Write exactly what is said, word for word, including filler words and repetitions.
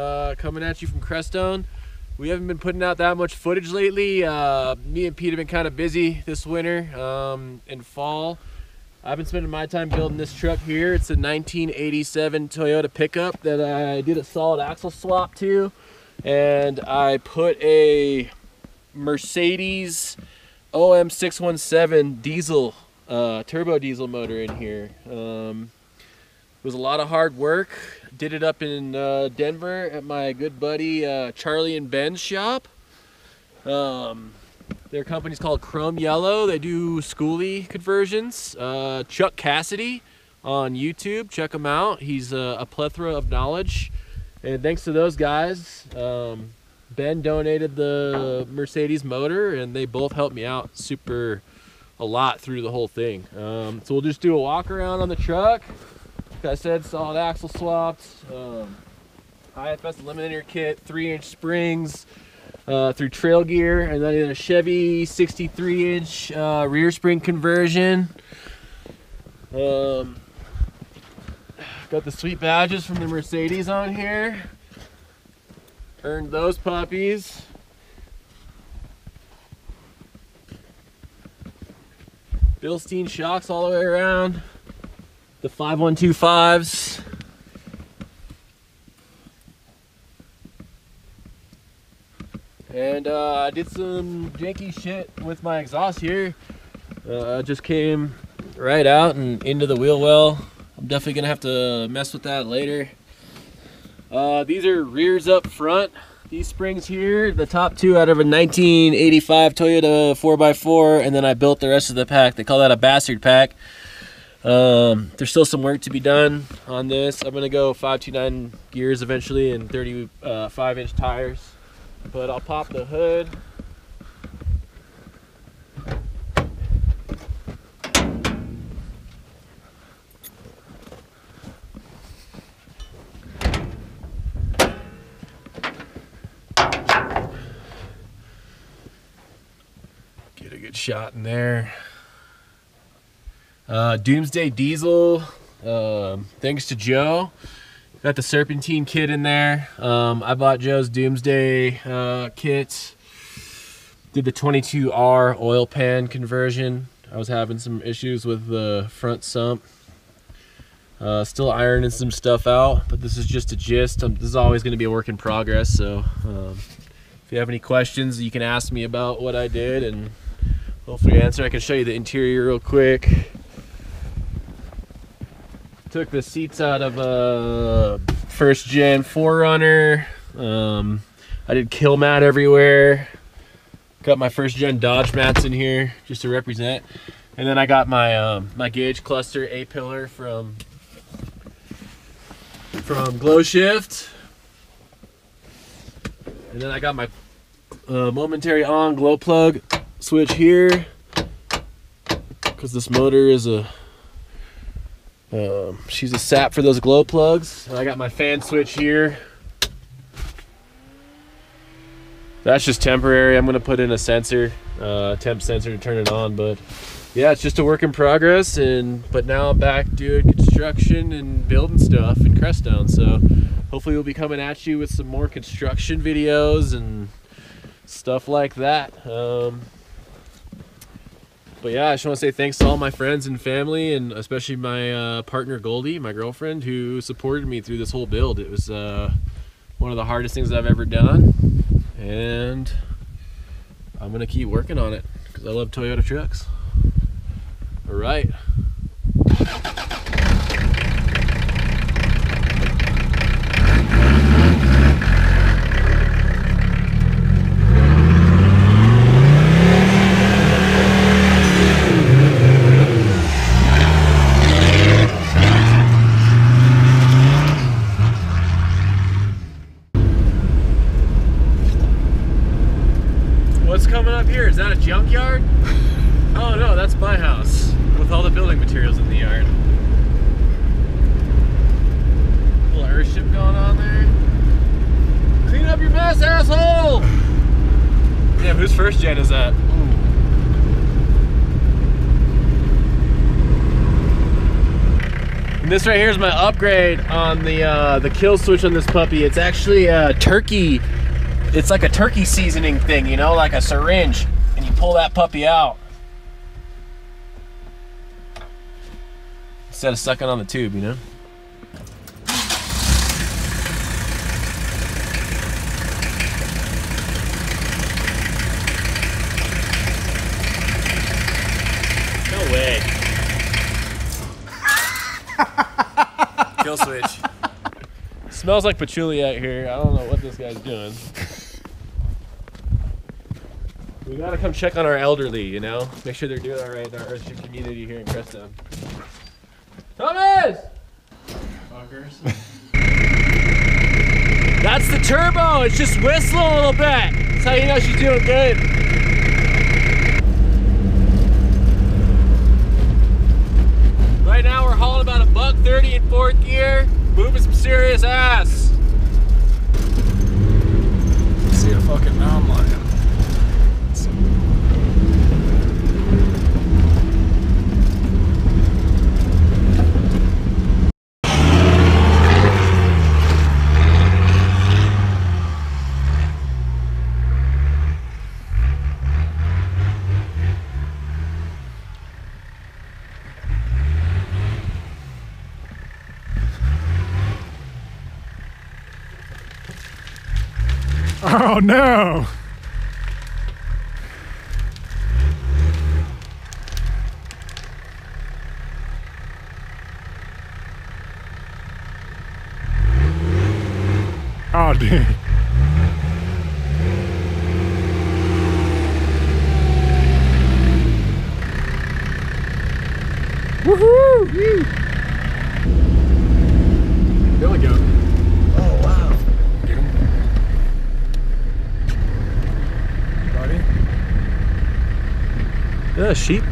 uh, coming at you from Crestone. We haven't been putting out that much footage lately. Uh, me and Pete have been kind of busy this winter um, and fall. I've been spending my time building this truck here. It's a nineteen eighty-seven Toyota pickup that I did a solid axle swap to. And I put a Mercedes O M six one seven diesel, uh, turbo diesel motor in here. Um, it was a lot of hard work. Did it up in uh, Denver at my good buddy uh, Charlie and Ben's shop. Um, Their company's called Chrome Yellow. They do schoolie conversions. Uh, Chuck Cassidy on YouTube. Check him out. He's a, a plethora of knowledge. And thanks to those guys, um, Ben donated the Mercedes motor, and they both helped me out super a lot through the whole thing. Um, so we'll just do a walk around on the truck. Like I said, solid axle swapped. Um, I F S Eliminator kit, three inch springs. Uh, through Trail Gear, and then a Chevy sixty-three inch uh, rear spring conversion. Um, got the sweet badges from the Mercedes on here. Earned those puppies. Bilstein shocks all the way around. The five one two fives. And uh, I did some janky shit with my exhaust here. Uh, I just came right out and into the wheel well. I'm definitely gonna have to mess with that later. Uh, these are rears up front. These springs here, the top two out of a nineteen eighty-five Toyota four by four, and then I built the rest of the pack. They call that a bastard pack. Um, there's still some work to be done on this. I'm gonna go five two nine gears eventually and thirty-five inch tires. But I'll pop the hood. Get a good shot in there. Uh, Doomsday Diesel, um, thanks to Joe. Got the serpentine kit in there. Um, I bought Joe's Doomsday uh, kit. Did the twenty-two R oil pan conversion. I was having some issues with the front sump. Uh, still ironing some stuff out, but this is just a gist. Um, this is always gonna be a work in progress, so um, if you have any questions, you can ask me about what I did and hopefully answer. I can show you the interior real quick. Took the seats out of a first gen four runner. Um, I did Kilmat everywhere. Got my first gen Dodge mats in here just to represent. And then I got my um, my gauge cluster A pillar from from Glowshift. And then I got my uh, momentary on glow plug switch here because this motor is a Um, she's a sap for those glow plugs. And I got my fan switch here. That's just temporary. I'm gonna put in a sensor, uh, temp sensor to turn it on. But yeah, it's just a work in progress. And but now I'm back doing construction and building stuff in Crestone. So hopefully we'll be coming at you with some more construction videos and stuff like that. Um, But yeah, I just want to say thanks to all my friends and family, and especially my uh, partner Goldie, my girlfriend, who supported me through this whole build. It was uh, one of the hardest things I've ever done, and I'm going to keep working on it because I love Toyota trucks. All right. Is that a junkyard? Oh no, that's my house with all the building materials in the yard. Little airship going on there. Clean up your mess, asshole! Damn, whose first gen is that? Ooh. This right here is my upgrade on the uh, the kill switch on this puppy. It's actually a turkey. It's like a turkey seasoning thing, you know, like a syringe, and you pull that puppy out instead of sucking on the tube, you know. Kill switch. Smells like patchouli out here. I don't know what this guy's doing. We gotta come check on our elderly, you know? Make sure they're doing all right in our Earthship community here in Crestone. Thomas! Fuckers. That's the turbo. It's just whistling a little bit. That's how you know she's doing good. Right now we're hauling about a buck thirty in fourth gear, moving some serious ass. I see a fucking mountain lion. Oh no! Oh dude. Woohoo! There we go. Yeah, sheep.